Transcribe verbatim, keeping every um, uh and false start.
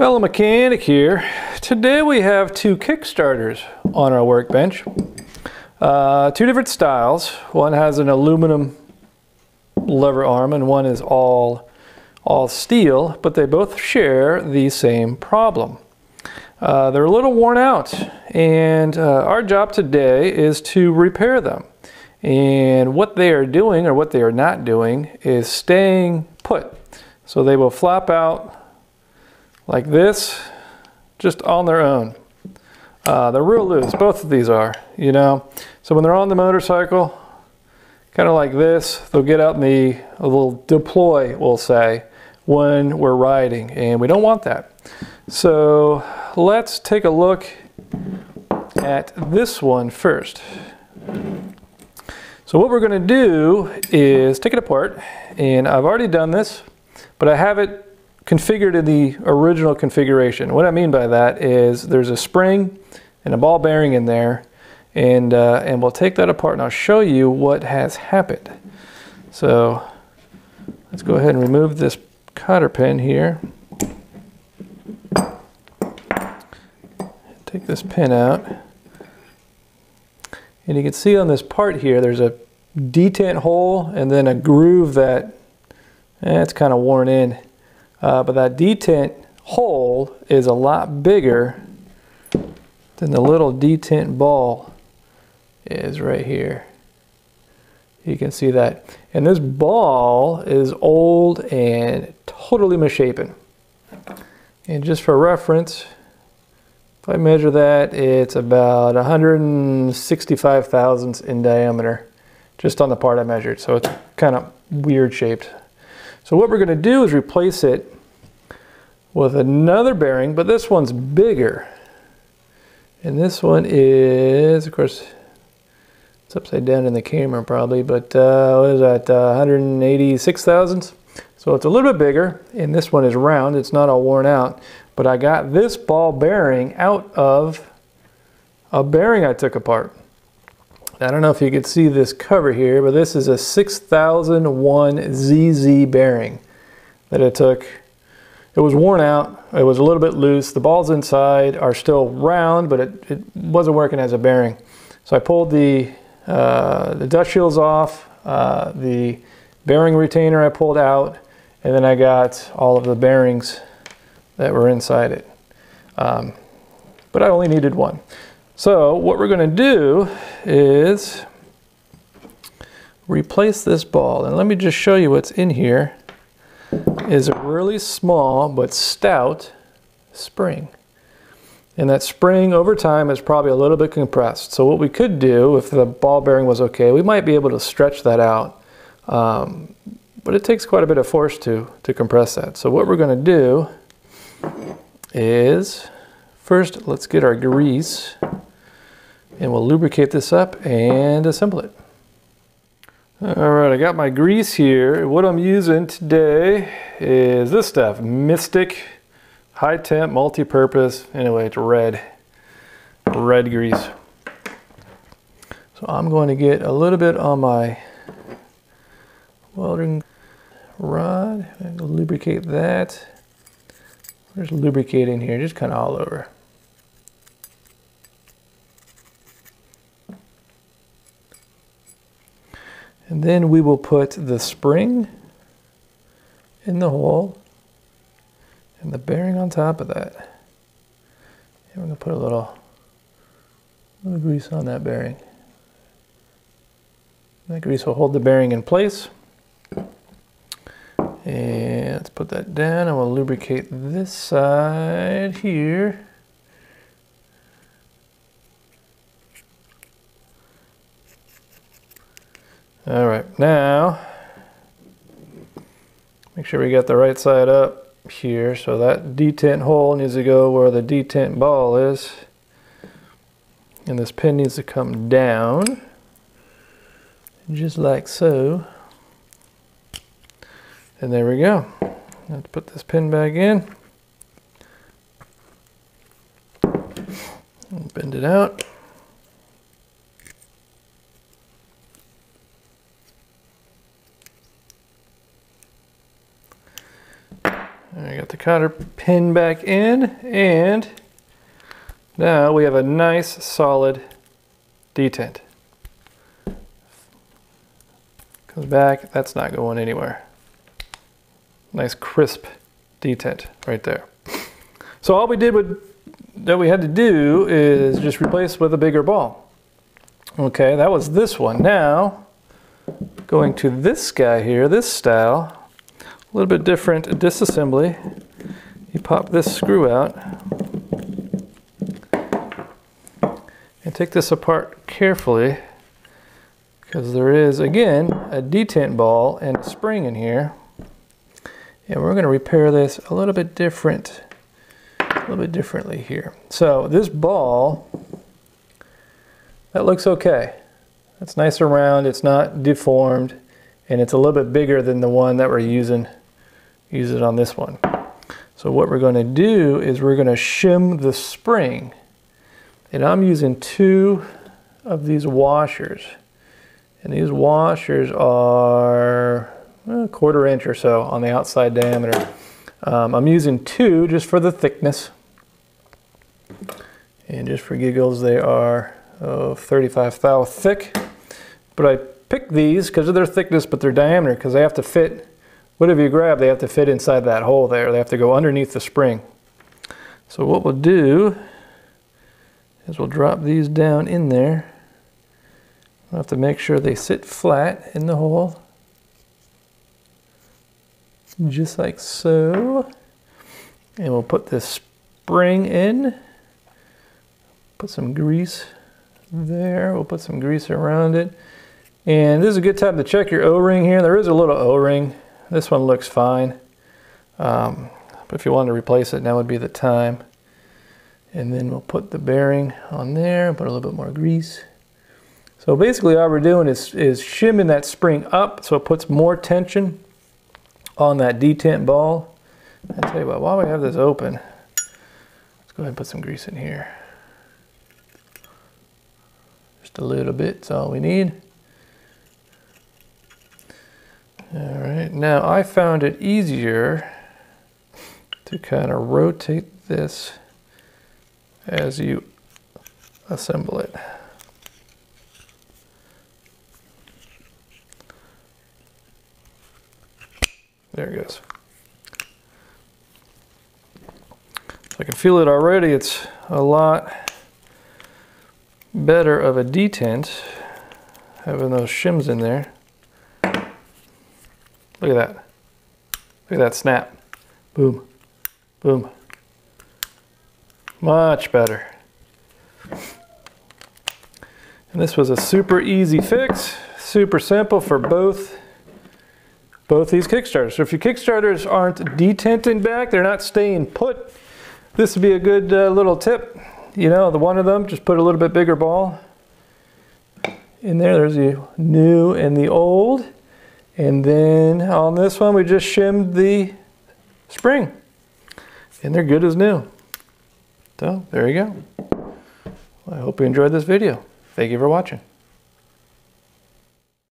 Well, a mechanic here. Today we have two Kickstarters on our workbench. Uh, two different styles. One has an aluminum lever arm and one is all, all steel, but they both share the same problem. Uh, they're a little worn out, and uh, our job today is to repair them. And what they are doing, or what they are not doing, is staying put. So they will flop out like this, just on their own. Uh, they're real loose, both of these are, you know. So when they're on the motorcycle, kind of like this, they'll get out in the, they'll deploy, we'll say, when we're riding, and we don't want that. So let's take a look at this one first. So what we're gonna do is take it apart, and I've already done this, but I have it configured in the original configuration. What I mean by that is there's a spring and a ball bearing in there, and uh, and we'll take that apart and I'll show you what has happened. So let's go ahead and remove this cotter pin here. Take this pin out, and you can see on this part here there's a detent hole and then a groove that eh, it's kind of worn in. Uh, but that detent hole is a lot bigger than the little detent ball is right here. You can see that. And this ball is old and totally misshapen. And just for reference, if I measure that, it's about one hundred sixty-five thousandths in diameter, just on the part I measured. So it's kind of weird shaped. So what we're going to do is replace it with another bearing, but this one's bigger. And this one is, of course, it's upside down in the camera probably, but uh, what is that, uh, one hundred eighty-six thousandths? So it's a little bit bigger, and this one is round, it's not all worn out, but I got this ball bearing out of a bearing I took apart. I don't know if you can see this cover here, but this is a six thousand one Z Z bearing that I took. It was worn out, it was a little bit loose, the balls inside are still round, but it, it wasn't working as a bearing. So I pulled the, uh, the dust shields off, uh, the bearing retainer I pulled out, and then I got all of the bearings that were inside it. Um, but I only needed one. So what we're going to do is replace this ball, and let me just show you what's in here is a really small but stout spring, and that spring over time is probably a little bit compressed. So what we could do, if the ball bearing was okay, we might be able to stretch that out, um, but it takes quite a bit of force to to compress that. So what we're going to do is first let's get our grease, and we'll lubricate this up and assemble it. All right, I got my grease here. What I'm using today is this stuff, Mystic, high temp, multi-purpose. Anyway, it's red, red grease. So I'm going to get a little bit on my welding rod and lubricate that. There's lubricate in here, just kind of all over. And then we will put the spring in the hole and the bearing on top of that. And we're gonna put a little, little grease on that bearing. And that grease will hold the bearing in place. And let's put that down, and we'll lubricate this side here. All right, now, make sure we got the right side up here. So that detent hole needs to go where the detent ball is. And this pin needs to come down, just like so. And there we go. Let's put this pin back in. Bend it out. I got the cotter pin back in, and now we have a nice solid detent. Comes back, that's not going anywhere. Nice crisp detent right there. So all we did with, that we had to do is just replace with a bigger ball. Okay, that was this one. Now, going to this guy here, this style, a little bit different disassembly. You pop this screw out and take this apart carefully, because there is, again, a detent ball and a spring in here. And we're going to repair this a little bit different, a little bit differently here. So this ball, that looks okay. That's nice and round, it's not deformed, and it's a little bit bigger than the one that we're using, using on this one. So what we're going to do is we're going to shim the spring. And I'm using two of these washers. And these washers are a quarter inch or so on the outside diameter. Um, I'm using two just for the thickness. And just for giggles, they are oh, thirty-five thou thick. But I picked these because of their thickness, but their diameter, because they have to fit, whatever you grab, they have to fit inside that hole there. They have to go underneath the spring. So what we'll do is we'll drop these down in there. We'll have to make sure they sit flat in the hole. Just like so. And we'll put this spring in. Put some grease there. We'll put some grease around it. And this is a good time to check your O-ring here. There is a little O-ring. This one looks fine. Um, but if you wanted to replace it, now would be the time. And then we'll put the bearing on there, put a little bit more grease. So basically all we're doing is, is shimming that spring up so it puts more tension on that detent ball. I tell you what, while we have this open, let's go ahead and put some grease in here. Just a little bit, that's all we need. All right, now I found it easier to kind of rotate this as you assemble it. There it goes. So I can feel it already. It's a lot better of a detent having those shims in there. Look at that. Look at that snap. Boom. Boom. Much better. And this was a super easy fix, super simple for both both these Kickstarters. So if your Kickstarters aren't detenting back, they're not staying put, this would be a good uh, little tip. You know, the one of them, just put a little bit bigger ball in there. There's the new and the old. And then on this one, we just shimmed the spring. And they're good as new. So, there you go. Well, I hope you enjoyed this video. Thank you for watching.